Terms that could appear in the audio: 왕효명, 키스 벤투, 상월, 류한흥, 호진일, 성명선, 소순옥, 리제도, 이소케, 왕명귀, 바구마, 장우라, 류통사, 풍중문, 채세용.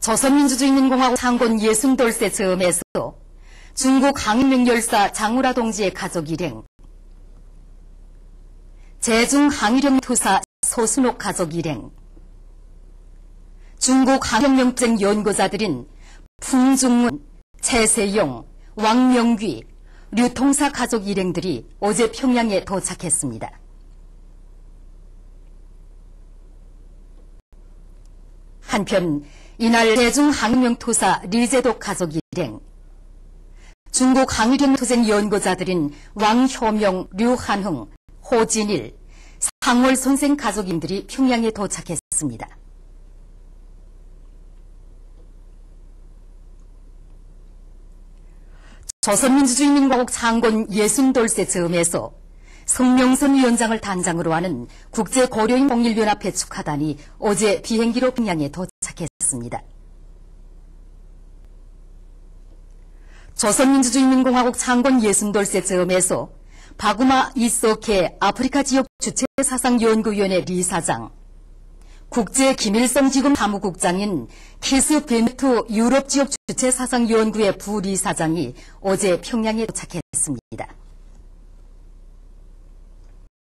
조선민주주의인민공화국 창건 예순돌세 즈음에서 중국 항명 열사 장우라 동지의 가족 일행, 제중 항일형 투사 소순옥 가족 일행, 중국 항혁명쟁 연구자들인 풍중문, 채세용, 왕명귀, 류통사 가족 일행들이 어제 평양에 도착했습니다. 한편 이날 대중 항일형 투사 리제도 가족 일행, 중국 항일형 투쟁 연구자들인 왕효명, 류한흥, 호진일, 상월 선생 가족인들이 평양에 도착했습니다. 조선민주주의인민공화국 창건 예순돌세 즈음에서 성명선 위원장을 단장으로 하는 국제고려인 통일연합회 축하단이 어제 비행기로 평양에 도착했습니다. 조선민주주의인민공화국 창건 예순돌세 즈음에서 바구마 이소케 아프리카 지역 주체사상연구위원회 리사장, 국제기밀성지금 사무국장인 키스 벤투 유럽지역 주체사상연구회 부리사장이 어제 평양에 도착했습니다.